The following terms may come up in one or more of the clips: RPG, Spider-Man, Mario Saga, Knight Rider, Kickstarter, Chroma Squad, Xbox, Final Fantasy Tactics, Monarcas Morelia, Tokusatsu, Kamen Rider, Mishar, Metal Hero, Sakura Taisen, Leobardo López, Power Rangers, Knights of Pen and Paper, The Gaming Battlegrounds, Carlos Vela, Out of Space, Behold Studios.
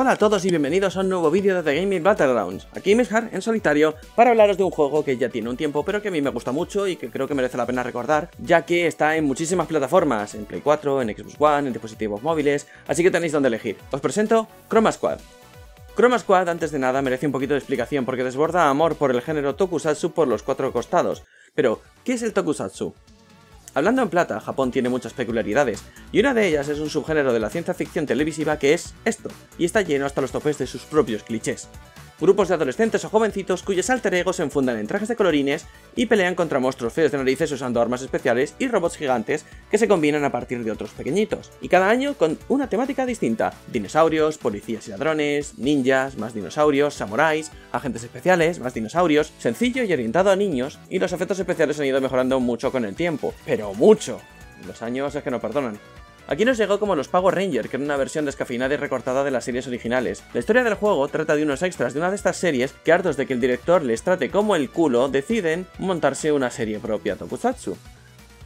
Hola a todos y bienvenidos a un nuevo vídeo de The Gaming Battlegrounds. Aquí Mishar en solitario para hablaros de un juego que ya tiene un tiempo pero que a mí me gusta mucho y que creo que merece la pena recordar, ya que está en muchísimas plataformas, en Play 4, en Xbox One, en dispositivos móviles, así que tenéis donde elegir. Os presento Chroma Squad. Chroma Squad, antes de nada, merece un poquito de explicación porque desborda amor por el género Tokusatsu por los cuatro costados. Pero, ¿qué es el Tokusatsu? Hablando en plata, Japón tiene muchas peculiaridades, y una de ellas es un subgénero de la ciencia ficción televisiva que es esto, y está lleno hasta los topes de sus propios clichés. Grupos de adolescentes o jovencitos cuyos alter egos se enfundan en trajes de colorines y pelean contra monstruos feos de narices usando armas especiales y robots gigantes que se combinan a partir de otros pequeñitos, y cada año con una temática distinta: dinosaurios, policías y ladrones, ninjas, más dinosaurios, samuráis, agentes especiales, más dinosaurios. Sencillo y orientado a niños, y los efectos especiales han ido mejorando mucho con el tiempo, pero mucho. Los años es que no perdonan. Aquí nos llegó como los Power Rangers, que era una versión descafeinada y recortada de las series originales. La historia del juego trata de unos extras de una de estas series que, hartos de que el director les trate como el culo, deciden montarse una serie propia Tokusatsu.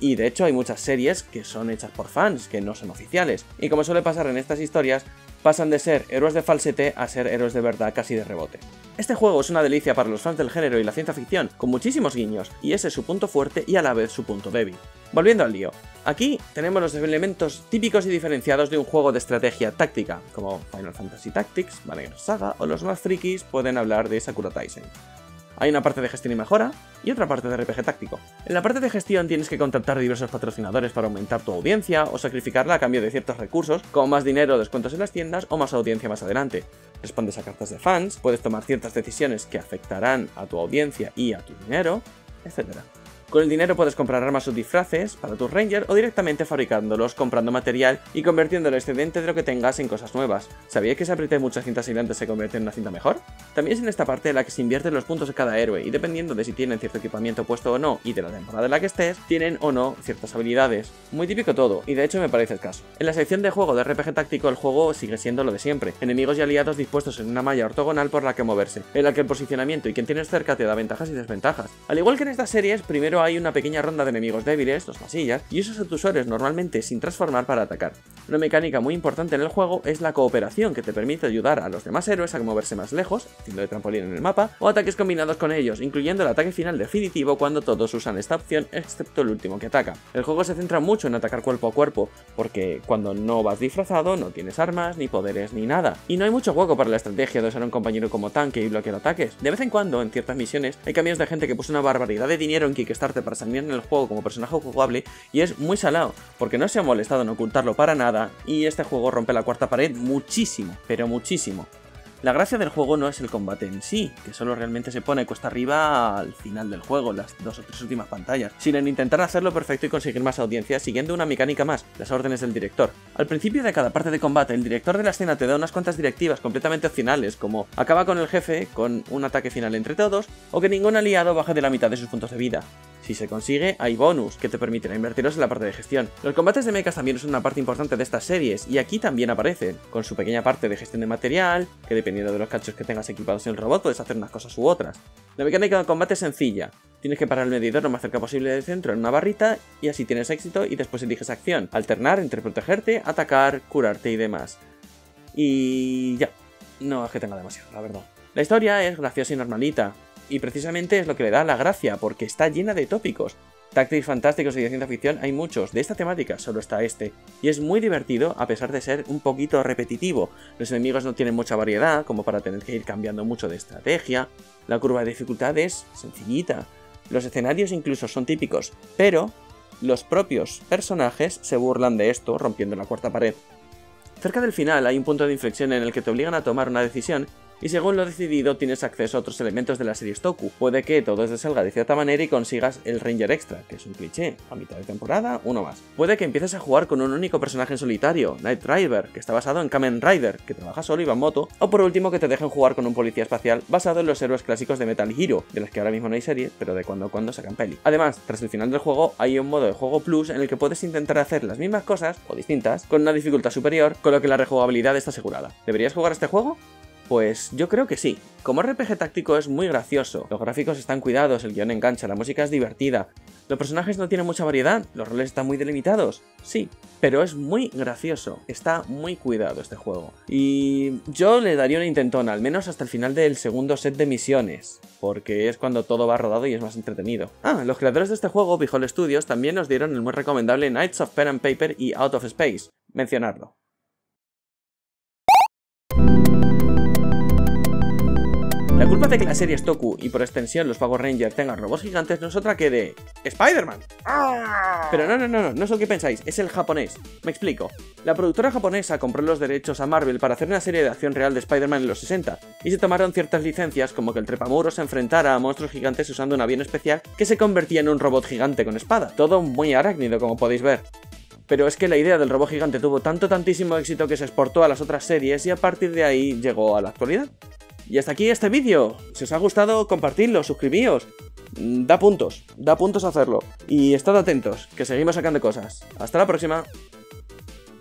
Y de hecho hay muchas series que son hechas por fans, que no son oficiales, y como suele pasar en estas historias, pasan de ser héroes de falsete a ser héroes de verdad casi de rebote. Este juego es una delicia para los fans del género y la ciencia ficción, con muchísimos guiños, y ese es su punto fuerte y a la vez su punto débil. Volviendo al lío, aquí tenemos los elementos típicos y diferenciados de un juego de estrategia táctica, como Final Fantasy Tactics, Mario Saga, o los más frikis pueden hablar de Sakura Taisen. Hay una parte de gestión y mejora, y otra parte de RPG táctico. En la parte de gestión tienes que contratar diversos patrocinadores para aumentar tu audiencia, o sacrificarla a cambio de ciertos recursos, como más dinero, descuentos en las tiendas, o más audiencia más adelante. Respondes a cartas de fans, puedes tomar ciertas decisiones que afectarán a tu audiencia y a tu dinero, etc. Con el dinero puedes comprar armas o disfraces para tus Rangers, o directamente fabricándolos, comprando material y convirtiendo el excedente de lo que tengas en cosas nuevas. ¿Sabíais que si apretáis muchas cintas aislantes se convierte en una cinta mejor? También es en esta parte en la que se invierten los puntos de cada héroe, y dependiendo de si tienen cierto equipamiento puesto o no, y de la temporada en la que estés, tienen o no ciertas habilidades. Muy típico todo, y de hecho me parece el caso. En la sección de juego de RPG táctico, el juego sigue siendo lo de siempre: enemigos y aliados dispuestos en una malla ortogonal por la que moverse, en la que el posicionamiento y quien tienes cerca te da ventajas y desventajas. Al igual que en estas series, primero hay una pequeña ronda de enemigos débiles, los masillas, y usas a tus héroes normalmente sin transformar para atacar. Una mecánica muy importante en el juego es la cooperación, que te permite ayudar a los demás héroes a moverse más lejos, haciendo de trampolín en el mapa, o ataques combinados con ellos, incluyendo el ataque final definitivo cuando todos usan esta opción excepto el último que ataca. El juego se centra mucho en atacar cuerpo a cuerpo, porque cuando no vas disfrazado no tienes armas, ni poderes, ni nada, y no hay mucho hueco para la estrategia de usar a un compañero como tanque y bloquear ataques. De vez en cuando, en ciertas misiones, hay cambios de gente que puso una barbaridad de dinero en Kickstarter para salir en el juego como personaje jugable, y es muy salado, porque no se ha molestado en ocultarlo para nada, y este juego rompe la cuarta pared muchísimo, pero muchísimo. La gracia del juego no es el combate en sí, que solo realmente se pone cuesta arriba al final del juego, las 2 o 3 últimas pantallas, sino en intentar hacerlo perfecto y conseguir más audiencia siguiendo una mecánica más: las órdenes del director. Al principio de cada parte de combate, el director de la escena te da unas cuantas directivas completamente opcionales, como acaba con el jefe con un ataque final entre todos, o que ningún aliado baje de la mitad de sus puntos de vida. Si se consigue, hay bonus que te permitirá invertirlos en la parte de gestión. Los combates de mechas también son una parte importante de estas series, y aquí también aparecen, con su pequeña parte de gestión de material, que dependiendo de los cachos que tengas equipados en el robot puedes hacer unas cosas u otras. La mecánica de combate es sencilla: tienes que parar el medidor lo más cerca posible del centro en una barrita, y así tienes éxito y después eliges acción, alternar entre protegerte, atacar, curarte y demás. Y ya, no es que tenga demasiado, la verdad. La historia es graciosa y normalita, y precisamente es lo que le da la gracia, porque está llena de tópicos. Tácticos fantásticos y de ciencia ficción hay muchos, de esta temática solo está este, y es muy divertido a pesar de ser un poquito repetitivo. Los enemigos no tienen mucha variedad como para tener que ir cambiando mucho de estrategia, la curva de dificultad es sencillita, los escenarios incluso son típicos, pero los propios personajes se burlan de esto rompiendo la cuarta pared. Cerca del final hay un punto de inflexión en el que te obligan a tomar una decisión, y según lo decidido tienes acceso a otros elementos de la serie Toku. Puede que todo se salga de cierta manera y consigas el Ranger Extra, que es un cliché, a mitad de temporada, uno más. Puede que empieces a jugar con un único personaje en solitario, Knight Rider, que está basado en Kamen Rider, que trabaja solo y va en moto, o por último que te dejen jugar con un policía espacial basado en los héroes clásicos de Metal Hero, de las que ahora mismo no hay serie, pero de cuando en cuando sacan peli. Además, tras el final del juego hay un modo de juego plus en el que puedes intentar hacer las mismas cosas, o distintas, con una dificultad superior, con lo que la rejugabilidad está asegurada. ¿Deberías jugar a este juego? Pues yo creo que sí. Como RPG táctico es muy gracioso, los gráficos están cuidados, el guión engancha, la música es divertida, los personajes no tienen mucha variedad, los roles están muy delimitados, sí, pero es muy gracioso, está muy cuidado este juego. Y yo le daría una intentona, al menos hasta el final del segundo set de misiones, porque es cuando todo va rodado y es más entretenido. Ah, los creadores de este juego, Behold Studios, también nos dieron el muy recomendable Knights of Pen and Paper y Out of Space, mencionarlo. La culpa de que las series Toku y por extensión los Power Rangers tengan robots gigantes no es otra que de... ¡Spider-Man! Pero no es lo que pensáis, es el japonés. Me explico. La productora japonesa compró los derechos a Marvel para hacer una serie de acción real de Spider-Man en los 60, y se tomaron ciertas licencias como que el trepamuros se enfrentara a monstruos gigantes usando un avión especial que se convertía en un robot gigante con espada. Todo muy arácnido, como podéis ver. Pero es que la idea del robot gigante tuvo tantísimo éxito que se exportó a las otras series y a partir de ahí llegó a la actualidad. Y hasta aquí este vídeo. Si os ha gustado, compartidlo, suscribíos. Da puntos hacerlo. Y estad atentos, que seguimos sacando cosas. Hasta la próxima.